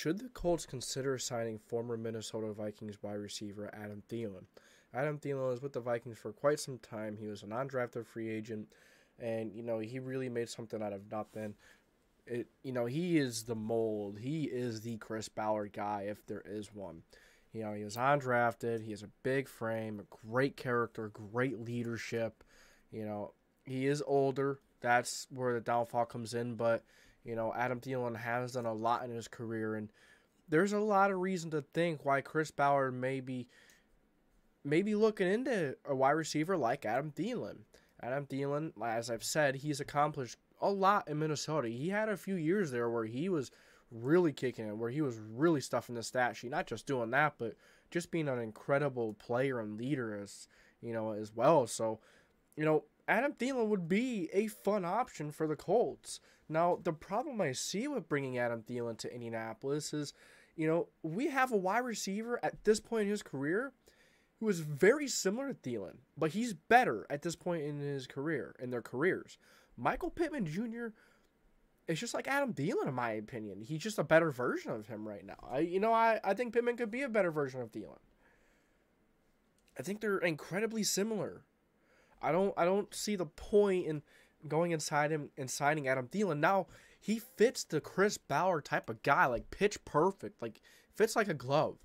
Should the Colts consider signing former Minnesota Vikings wide receiver Adam Thielen? Adam Thielen was with the Vikings for quite some time. He was a non-drafted free agent, and, you know, he really made something out of nothing. You know, he is the mold. He is the Chris Ballard guy, if there is one. You know, he was undrafted. He has a big frame, a great character, great leadership. You know, he is older. That's where the downfall comes in. But, you know, Adam Thielen has done a lot in his career. And there's a lot of reason to think why Chris Ballard may be looking into a wide receiver like Adam Thielen. Adam Thielen, as I've said, he's accomplished a lot in Minnesota. He had a few years there where he was really kicking it, where he was really stuffing the stat sheet, not just doing that, but just being an incredible player and leader as well. So, you know, Adam Thielen would be a fun option for the Colts. Now, the problem I see with bringing Adam Thielen to Indianapolis is, you know, we have a wide receiver at this point in his career who is very similar to Thielen, but he's better at this point in his career, in their careers. Michael Pittman Jr. is just like Adam Thielen, in my opinion. He's just a better version of him right now. I think Pittman could be a better version of Thielen. I think they're incredibly similar. I don't see the point in going inside him and signing Adam Thielen. Now, he fits the Chris Ballard type of guy, like pitch perfect, like fits like a glove.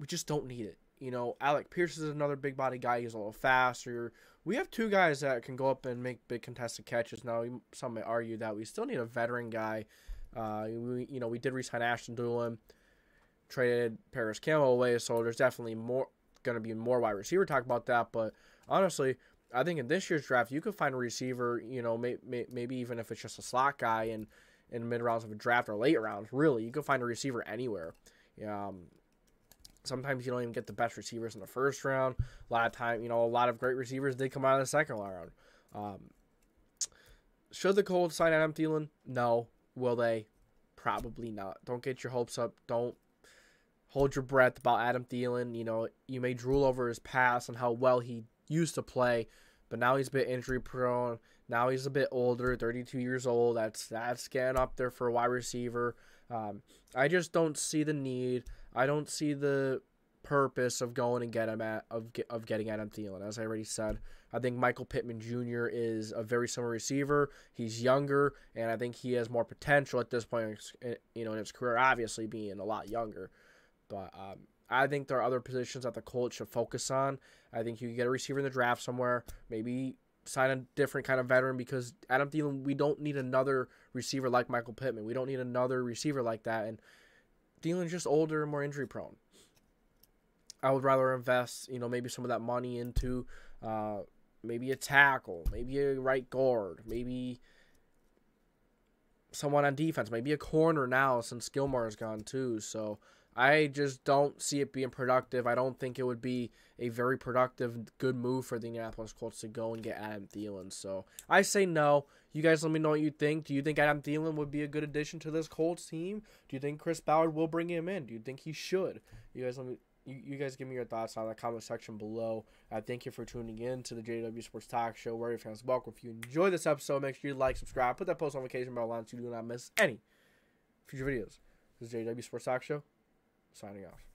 We just don't need it. You know, Alec Pierce is another big body guy. He's a little faster. We have two guys that can go up and make big contested catches. Now, some may argue that we still need a veteran guy. We did re-sign Ashton Doolin, traded Paris Campbell away, so there's definitely going to be more wide receiver talk about that. But honestly, I think in this year's draft, you could find a receiver, you know, maybe even if it's just a slot guy in mid-rounds of a draft or late rounds, really, you could find a receiver anywhere. Sometimes you don't even get the best receivers in the first round. A lot of time, you know, a lot of great receivers did come out of the second round. Should the Colts sign Adam Thielen? No. Will they? Probably not. Don't get your hopes up. Don't hold your breath about Adam Thielen. You know, you may drool over his past and how well he used to play, but now he's a bit injury prone. Now he's a bit older, 32 years old. That's getting up there for a wide receiver. I just don't see the need. I don't see the purpose of going and getting Adam Thielen. As I already said, I think Michael Pittman Jr. is a very similar receiver. He's younger, and I think he has more potential at this point, you know, in his career, obviously being a lot younger. But I think there are other positions that the Colts should focus on. I think you can get a receiver in the draft somewhere, maybe sign a different kind of veteran, because Adam Thielen, we don't need another receiver like Michael Pittman. We don't need another receiver like that, and Thielen's just older and more injury prone. I would rather invest, you know, maybe some of that money into maybe a tackle, maybe a right guard, maybe someone on defense, maybe a corner now since Gilmore is gone too. So I just don't see it being productive. I don't think it would be a very productive, good move for the Indianapolis Colts to go and get Adam Thielen. So I say no. You guys let me know what you think. Do you think Adam Thielen would be a good addition to this Colts team? Do you think Chris Ballard will bring him in? Do you think he should? You guys give me your thoughts on the comment section below. Thank you for tuning in to the JW Sports Talk Show, where your fans welcome. If you enjoy this episode, make sure you like, subscribe, put that post notification bell on so you do not miss any future videos. This is JW Sports Talk Show, signing off.